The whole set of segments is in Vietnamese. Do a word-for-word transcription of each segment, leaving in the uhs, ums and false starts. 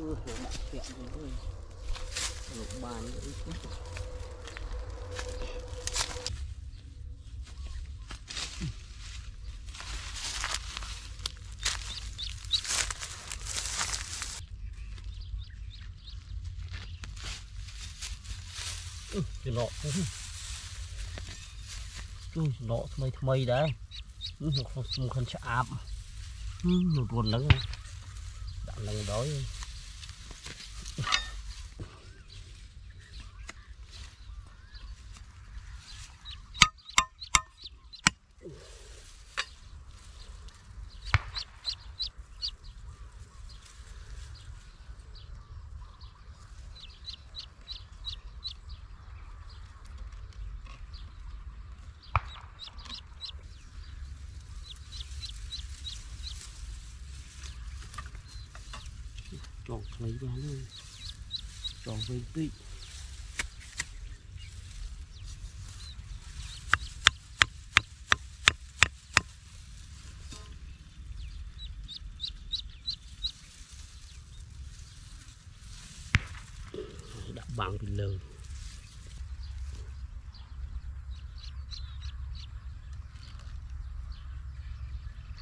vừa lại chuyện rồi, lục bàn nữa chứ. Ừ, cái lọ cũng ừ, lọ mây mây đấy, ừ, không cần chạm, ừ, một buồn lắm. Lần đói chọn mấy bán luôn, chọn mấy tị đã bằng bình lờ.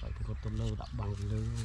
Phải có tôm lâu đã bằng bình lờ.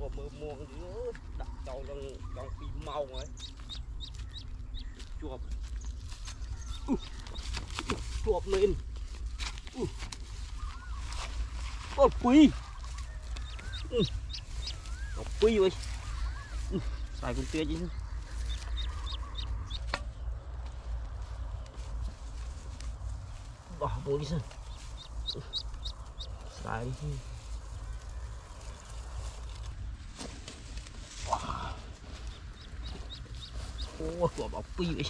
Có mưa mưa nữa đặt đầu trong trong phim màu ấy chuột chuột lên con quý con quý ơi xài con tia chứ bỏ bố đi xem xài đi xem. Ôi, của bọc phi vậy.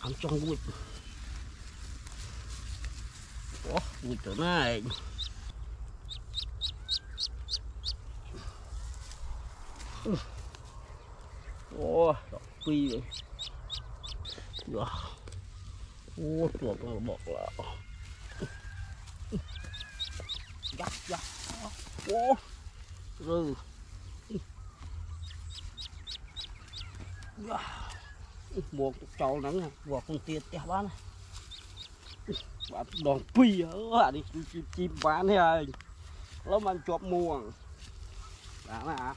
Ăn trong vui. Ủa, vui chỗ này. Ôi, bọc phi vậy. Ôi, của con bọc lạ. Dắt, dắt. Ôi. Rồi. Một cháu nắng này, bỏ con tiền té bán này. Bạn đòn phi hả đi chim bán thế ơi. Lâu mà chọp muồng. Đã mà.